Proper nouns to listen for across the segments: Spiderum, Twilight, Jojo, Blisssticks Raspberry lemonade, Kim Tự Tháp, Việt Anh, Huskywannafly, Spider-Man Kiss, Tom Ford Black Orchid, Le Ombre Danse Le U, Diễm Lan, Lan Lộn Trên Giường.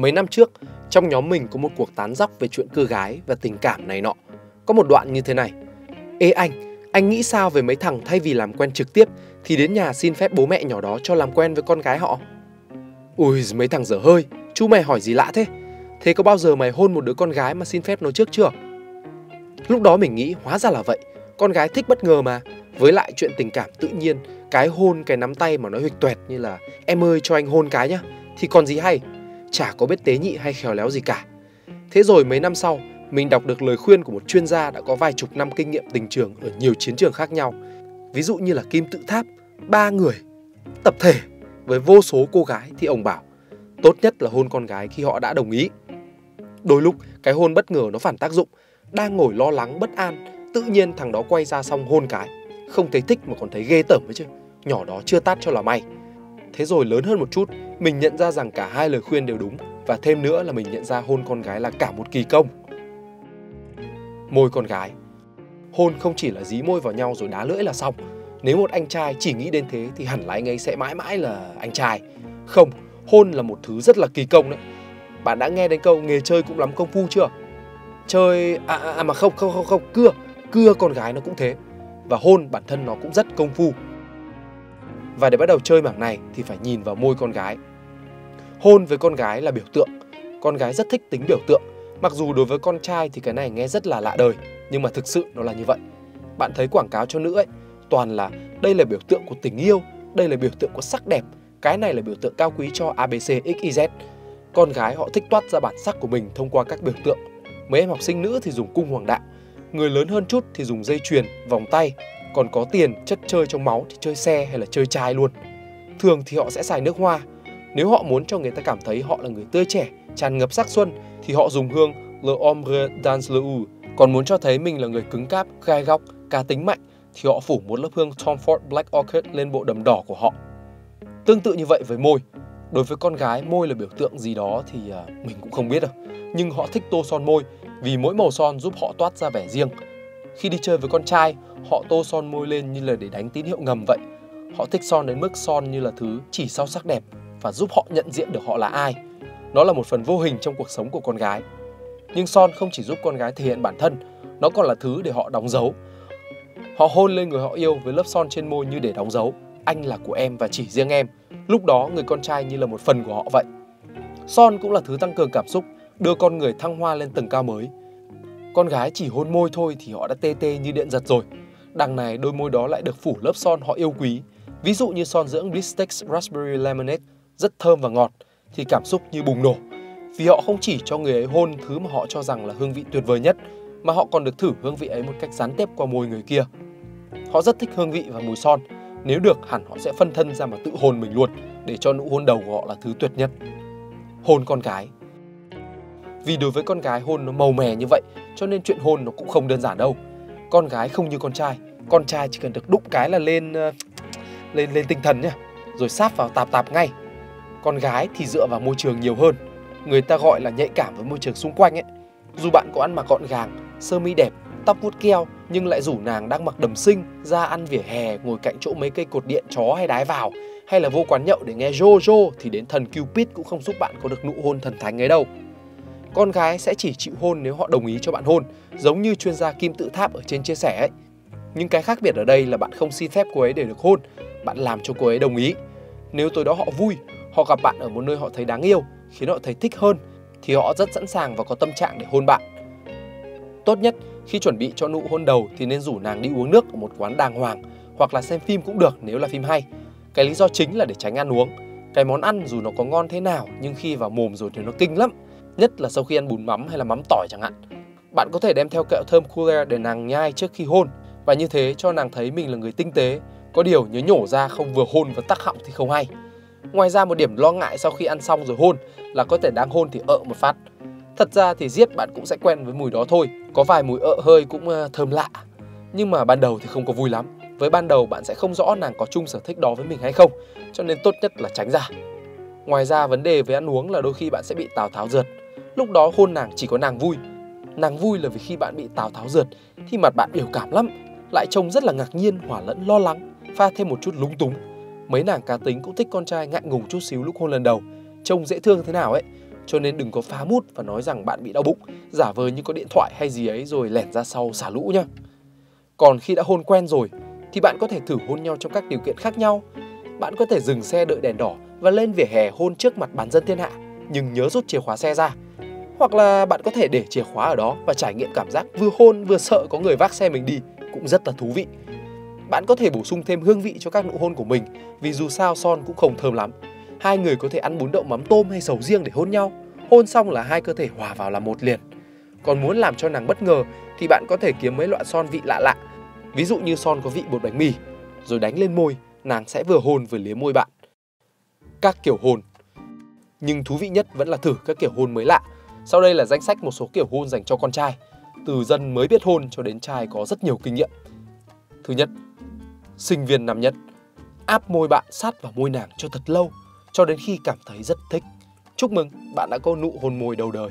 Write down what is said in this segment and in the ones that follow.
Mấy năm trước, trong nhóm mình có một cuộc tán dóc về chuyện cưa gái và tình cảm này nọ. Có một đoạn như thế này: Ê anh nghĩ sao về mấy thằng thay vì làm quen trực tiếp thì đến nhà xin phép bố mẹ nhỏ đó cho làm quen với con gái họ? Ui, mấy thằng dở hơi, chú mày hỏi gì lạ thế? Thế có bao giờ mày hôn một đứa con gái mà xin phép nó trước chưa? Lúc đó mình nghĩ hóa ra là vậy, con gái thích bất ngờ mà. Với lại chuyện tình cảm tự nhiên, cái hôn, cái nắm tay mà nó huỵch toẹt như là em ơi cho anh hôn cái nhá, thì còn gì hay, chả có biết tế nhị hay khéo léo gì cả. Thế rồi mấy năm sau, mình đọc được lời khuyên của một chuyên gia đã có vài chục năm kinh nghiệm tình trường ở nhiều chiến trường khác nhau. Ví dụ như là Kim Tự Tháp, 3 người, tập thể, với vô số cô gái, thì ông bảo tốt nhất là hôn con gái khi họ đã đồng ý. Đôi lúc, cái hôn bất ngờ nó phản tác dụng, đang ngồi lo lắng, bất an, tự nhiên thằng đó quay ra xong hôn cái. Không thấy thích mà còn thấy ghê tởm ấy chứ, nhỏ đó chưa tát cho là may. Thế rồi lớn hơn một chút, mình nhận ra rằng cả hai lời khuyên đều đúng. Và thêm nữa là mình nhận ra hôn con gái là cả một kỳ công. Môi con gái. Hôn không chỉ là dí môi vào nhau rồi đá lưỡi là xong. Nếu một anh trai chỉ nghĩ đến thế thì hẳn là anh ấy sẽ mãi mãi là anh trai. Không, hôn là một thứ rất là kỳ công đấy. Bạn đã nghe đến câu nghề chơi cũng lắm công phu chưa? Chơi... mà không, cưa con gái nó cũng thế. Và hôn bản thân nó cũng rất công phu. Và để bắt đầu chơi mảng này thì phải nhìn vào môi con gái. Hôn với con gái là biểu tượng. Con gái rất thích tính biểu tượng. Mặc dù đối với con trai thì cái này nghe rất là lạ đời, nhưng mà thực sự nó là như vậy. Bạn thấy quảng cáo cho nữ ấy, toàn là đây là biểu tượng của tình yêu, đây là biểu tượng của sắc đẹp, cái này là biểu tượng cao quý cho ABCXYZ. Con gái họ thích toát ra bản sắc của mình thông qua các biểu tượng. Mấy em học sinh nữ thì dùng cung hoàng đạo, người lớn hơn chút thì dùng dây chuyền, vòng tay. Còn có tiền, chất chơi trong máu thì chơi xe hay là chơi chai luôn. Thường thì họ sẽ xài nước hoa. Nếu họ muốn cho người ta cảm thấy họ là người tươi trẻ, tràn ngập sắc xuân thì họ dùng hương Le Ombre Danse Le U. Còn muốn cho thấy mình là người cứng cáp, gai góc, cá tính mạnh thì họ phủ một lớp hương Tom Ford Black Orchid lên bộ đầm đỏ của họ. Tương tự như vậy với môi. Đối với con gái, môi là biểu tượng gì đó thì mình cũng không biết đâu. Nhưng họ thích tô son môi vì mỗi màu son giúp họ toát ra vẻ riêng. Khi đi chơi với con trai, họ tô son môi lên như là để đánh tín hiệu ngầm vậy. Họ thích son đến mức son như là thứ chỉ sau sắc đẹp và giúp họ nhận diện được họ là ai. Nó là một phần vô hình trong cuộc sống của con gái. Nhưng son không chỉ giúp con gái thể hiện bản thân, nó còn là thứ để họ đóng dấu. Họ hôn lên người họ yêu với lớp son trên môi như để đóng dấu. Anh là của em và chỉ riêng em. Lúc đó người con trai như là một phần của họ vậy. Son cũng là thứ tăng cường cảm xúc, đưa con người thăng hoa lên tầng cao mới. Con gái chỉ hôn môi thôi thì họ đã tê tê như điện giật rồi. Đằng này đôi môi đó lại được phủ lớp son họ yêu quý. Ví dụ như son dưỡng Blisssticks Raspberry Lemonade, rất thơm và ngọt, thì cảm xúc như bùng nổ. Vì họ không chỉ cho người ấy hôn thứ mà họ cho rằng là hương vị tuyệt vời nhất, mà họ còn được thử hương vị ấy một cách gián tiếp qua môi người kia. Họ rất thích hương vị và mùi son. Nếu được hẳn họ sẽ phân thân ra mà tự hôn mình luôn, để cho nụ hôn đầu của họ là thứ tuyệt nhất. Hôn con gái. Vì đối với con gái hôn nó màu mè như vậy, cho nên chuyện hôn nó cũng không đơn giản đâu. Con gái không như con trai chỉ cần được đụng cái là lên tinh thần nhá, rồi sáp vào tạp ngay. Con gái thì dựa vào môi trường nhiều hơn, người ta gọi là nhạy cảm với môi trường xung quanh ấy. Dù bạn có ăn mặc gọn gàng, sơ mi đẹp, tóc vuốt keo, nhưng lại rủ nàng đang mặc đầm xinh ra ăn vỉa hè, ngồi cạnh chỗ mấy cây cột điện chó hay đái vào, hay là vô quán nhậu để nghe Jojo, thì đến thần Cupid cũng không giúp bạn có được nụ hôn thần thánh ấy đâu. Con gái sẽ chỉ chịu hôn nếu họ đồng ý cho bạn hôn, giống như chuyên gia Kim Tự Tháp ở trên chia sẻ ấy. Nhưng cái khác biệt ở đây là bạn không xin phép cô ấy để được hôn, bạn làm cho cô ấy đồng ý. Nếu tối đó họ vui, họ gặp bạn ở một nơi họ thấy đáng yêu, khiến họ thấy thích hơn, thì họ rất sẵn sàng và có tâm trạng để hôn bạn. Tốt nhất, khi chuẩn bị cho nụ hôn đầu thì nên rủ nàng đi uống nước ở một quán đàng hoàng, hoặc là xem phim cũng được nếu là phim hay. Cái lý do chính là để tránh ăn uống. Cái món ăn dù nó có ngon thế nào, nhưng khi vào mồm rồi thì nó kinh lắm. Nhất là sau khi ăn bún mắm hay là mắm tỏi chẳng hạn. Bạn có thể đem theo kẹo thơm cooler để nàng nhai trước khi hôn, và như thế cho nàng thấy mình là người tinh tế. Có điều nhớ nhổ ra không vừa hôn và tắc họng thì không hay. Ngoài ra một điểm lo ngại sau khi ăn xong rồi hôn là có thể đang hôn thì ợ một phát. Thật ra thì giết bạn cũng sẽ quen với mùi đó thôi. Có vài mùi ợ hơi cũng thơm lạ. Nhưng mà ban đầu thì không có vui lắm. Với ban đầu bạn sẽ không rõ nàng có chung sở thích đó với mình hay không, cho nên tốt nhất là tránh ra. Ngoài ra vấn đề về ăn uống là đôi khi bạn sẽ bị tào tháo rượt. Lúc đó hôn nàng chỉ có nàng vui. Nàng vui là vì khi bạn bị tào tháo rượt thì mặt bạn biểu cảm lắm, lại trông rất là ngạc nhiên, hỏa lẫn lo lắng, pha thêm một chút lúng túng. Mấy nàng cá tính cũng thích con trai ngại ngùng chút xíu lúc hôn lần đầu, trông dễ thương thế nào ấy, Cho nên đừng có phá mút và nói rằng bạn bị đau bụng, giả vờ như có điện thoại hay gì ấy rồi lẻn ra sau xả lũ nhá. Còn khi đã hôn quen rồi thì bạn có thể thử hôn nhau trong các điều kiện khác nhau. Bạn có thể dừng xe đợi đèn đỏ và lên vỉa hè hôn trước mặt bán dân thiên hạ, nhưng nhớ rút chìa khóa xe ra. Hoặc là bạn có thể để chìa khóa ở đó và trải nghiệm cảm giác vừa hôn vừa sợ có người vác xe mình đi, cũng rất là thú vị. Bạn có thể bổ sung thêm hương vị cho các nụ hôn của mình, vì dù sao son cũng không thơm lắm. Hai người có thể ăn bún đậu mắm tôm hay sầu riêng để hôn nhau. Hôn xong là hai cơ thể hòa vào làm một liền. Còn muốn làm cho nàng bất ngờ thì bạn có thể kiếm mấy loại son vị lạ lạ, ví dụ như son có vị bột bánh mì, rồi đánh lên môi, nàng sẽ vừa hôn vừa liếm môi bạn. Các kiểu hôn. Nhưng thú vị nhất vẫn là thử các kiểu hôn mới lạ. Sau đây là danh sách một số kiểu hôn dành cho con trai, từ dân mới biết hôn cho đến trai có rất nhiều kinh nghiệm. Thứ nhất, sinh viên năm nhất. Áp môi bạn sát vào môi nàng cho thật lâu, cho đến khi cảm thấy rất thích. Chúc mừng, bạn đã có nụ hôn môi đầu đời.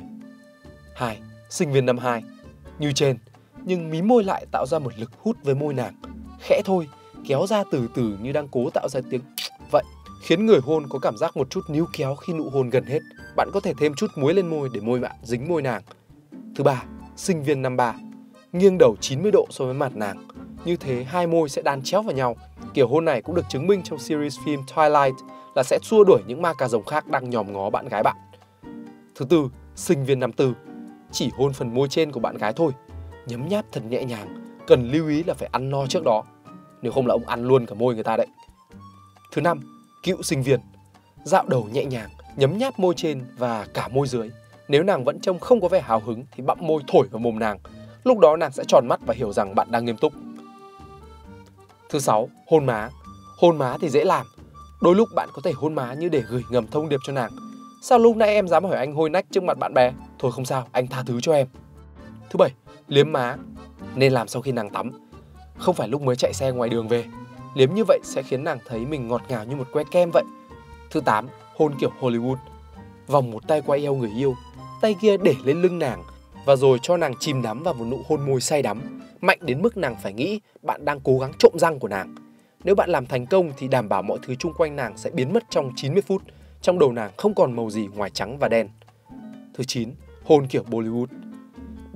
2. Sinh viên năm 2. Như trên, nhưng mí môi lại tạo ra một lực hút với môi nàng. Khẽ thôi, kéo ra từ từ như đang cố tạo ra tiếng vậy, khiến người hôn có cảm giác một chút níu kéo khi nụ hôn gần hết. Bạn có thể thêm chút muối lên môi để môi bạn dính môi nàng. Thứ ba, sinh viên năm 3. Nghiêng đầu 90 độ so với mặt nàng. Như thế hai môi sẽ đan chéo vào nhau. Kiểu hôn này cũng được chứng minh trong series phim Twilight là sẽ xua đuổi những ma cà rồng khác đang nhòm ngó bạn gái bạn. Thứ tư, sinh viên năm 4. Chỉ hôn phần môi trên của bạn gái thôi, nhấm nháp thật nhẹ nhàng, cần lưu ý là phải ăn no trước đó, nếu không là ông ăn luôn cả môi người ta đấy. Thứ năm, cựu sinh viên. Dạo đầu nhẹ nhàng, nhấm nháp môi trên và cả môi dưới. Nếu nàng vẫn trông không có vẻ hào hứng thì bặm môi thổi vào mồm nàng. Lúc đó nàng sẽ tròn mắt và hiểu rằng bạn đang nghiêm túc. Thứ 6, hôn má. Hôn má thì dễ làm. Đôi lúc bạn có thể hôn má như để gửi ngầm thông điệp cho nàng: sao lúc nãy em dám hỏi anh hôi nách trước mặt bạn bè? Thôi không sao, anh tha thứ cho em. Thứ 7, liếm má. Nên làm sau khi nàng tắm, không phải lúc mới chạy xe ngoài đường về. Liếm như vậy sẽ khiến nàng thấy mình ngọt ngào như một que kem vậy. Thứ 8, hôn kiểu Hollywood. Vòng một tay qua eo người yêu, tay kia để lên lưng nàng, và rồi cho nàng chìm đắm vào một nụ hôn môi say đắm, mạnh đến mức nàng phải nghĩ bạn đang cố gắng trộm răng của nàng. Nếu bạn làm thành công thì đảm bảo mọi thứ chung quanh nàng sẽ biến mất trong 90 phút, trong đầu nàng không còn màu gì ngoài trắng và đen. Thứ 9, hôn kiểu Bollywood.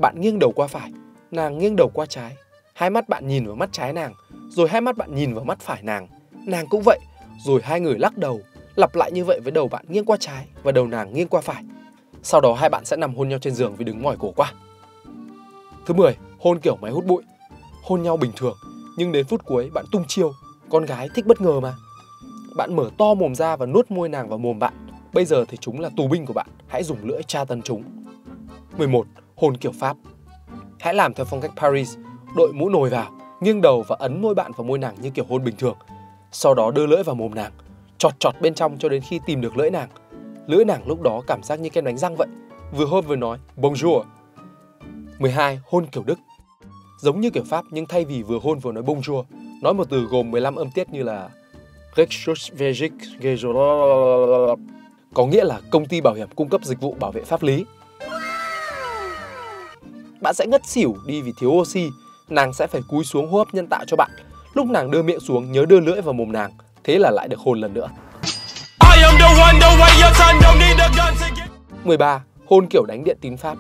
Bạn nghiêng đầu qua phải, nàng nghiêng đầu qua trái. Hai mắt bạn nhìn vào mắt trái nàng, rồi hai mắt bạn nhìn vào mắt phải nàng. Nàng cũng vậy, rồi hai người lắc đầu, lặp lại như vậy với đầu bạn nghiêng qua trái và đầu nàng nghiêng qua phải. Sau đó hai bạn sẽ nằm hôn nhau trên giường vì đứng mỏi cổ quá. Thứ 10, hôn kiểu máy hút bụi. Hôn nhau bình thường, nhưng đến phút cuối bạn tung chiêu. Con gái thích bất ngờ mà. Bạn mở to mồm ra và nuốt môi nàng vào mồm bạn. Bây giờ thì chúng là tù binh của bạn, hãy dùng lưỡi tra tấn chúng. 11. Hôn kiểu Pháp. Hãy làm theo phong cách Paris, đội mũ nồi vào, nghiêng đầu và ấn môi bạn vào môi nàng như kiểu hôn bình thường. Sau đó đưa lưỡi vào mồm nàng, chọt chọt bên trong cho đến khi tìm được lưỡi nàng. Lưỡi nàng lúc đó cảm giác như kem đánh răng vậy, vừa hôn vừa nói bonjour. 12. Hôn kiểu Đức. Giống như kiểu Pháp nhưng thay vì vừa hôn vừa nói bonjour, nói một từ gồm 15 âm tiết như là có nghĩa là công ty bảo hiểm cung cấp dịch vụ bảo vệ pháp lý. Bạn sẽ ngất xỉu đi vì thiếu oxy, nàng sẽ phải cúi xuống hô hấp nhân tạo cho bạn. Lúc nàng đưa miệng xuống nhớ đưa lưỡi vào mồm nàng, thế là lại được hôn lần nữa. 13. Hôn kiểu đánh điện tín Pháp.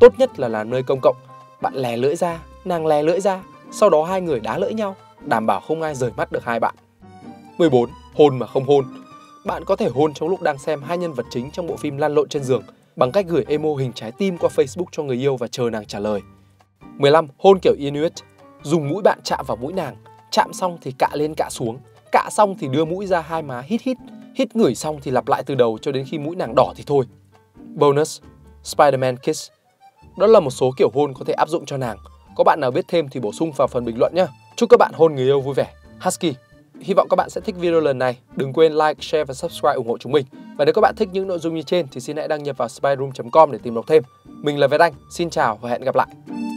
Tốt nhất là làm nơi công cộng. Bạn lè lưỡi ra, nàng lè lưỡi ra, sau đó hai người đá lưỡi nhau, đảm bảo không ai rời mắt được hai bạn. 14. Hôn mà không hôn. Bạn có thể hôn trong lúc đang xem hai nhân vật chính trong bộ phim Lan Lộn Trên Giường bằng cách gửi emo hình trái tim qua Facebook cho người yêu và chờ nàng trả lời. 15. Hôn kiểu Inuit. Dùng mũi bạn chạm vào mũi nàng, chạm xong thì cạ lên cạ xuống, cạ xong thì đưa mũi ra hai má hít hít, hít ngửi xong thì lặp lại từ đầu cho đến khi mũi nàng đỏ thì thôi. Bonus, Spider-Man Kiss. Đó là một số kiểu hôn có thể áp dụng cho nàng. Có bạn nào biết thêm thì bổ sung vào phần bình luận nhé. Chúc các bạn hôn người yêu vui vẻ. Husky. Hy vọng các bạn sẽ thích video lần này. Đừng quên like, share và subscribe ủng hộ chúng mình. Và nếu các bạn thích những nội dung như trên thì xin hãy đăng nhập vào spiderum.com để tìm đọc thêm. Mình là Việt Anh, xin chào và hẹn gặp lại.